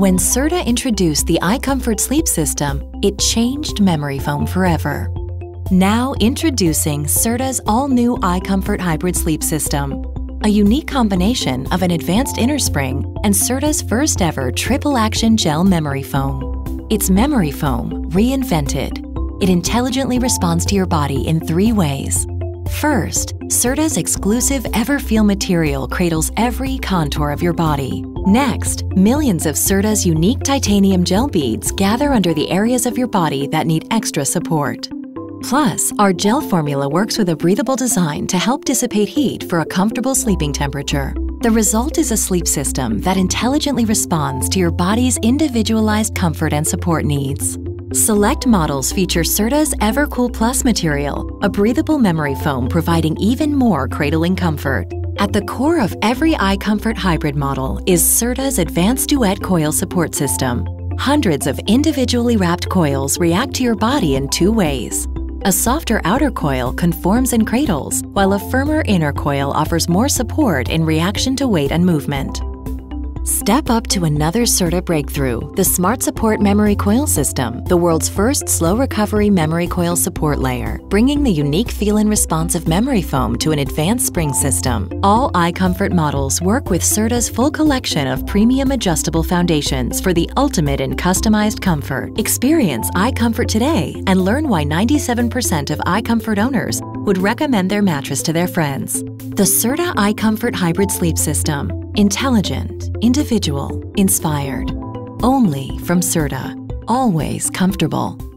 When Serta introduced the iComfort sleep system, it changed memory foam forever. Now introducing Serta's all-new iComfort hybrid sleep system, a unique combination of an advanced inner spring and Serta's first-ever triple-action gel memory foam. It's memory foam reinvented. It intelligently responds to your body in 3 ways. First, Serta's exclusive EverFeel material cradles every contour of your body. Next, millions of Serta's unique titanium gel beads gather under the areas of your body that need extra support. Plus, our gel formula works with a breathable design to help dissipate heat for a comfortable sleeping temperature. The result is a sleep system that intelligently responds to your body's individualized comfort and support needs. Select models feature Serta's EverCool Plus material, a breathable memory foam providing even more cradling comfort. At the core of every iComfort hybrid model is Serta's Advanced Duet Coil Support System. Hundreds of individually wrapped coils react to your body in 2 ways. A softer outer coil conforms and cradles, while a firmer inner coil offers more support in reaction to weight and movement. Step up to another Serta breakthrough, the Smart Support Memory Coil System, the world's first slow recovery memory coil support layer, bringing the unique feel and responsive memory foam to an advanced spring system. All iComfort models work with Serta's full collection of premium adjustable foundations for the ultimate in customized comfort. Experience iComfort today and learn why 97% of iComfort owners would recommend their mattress to their friends. The Serta iComfort Hybrid Sleep System. Intelligent, individual, inspired. Only from Serta. Always comfortable.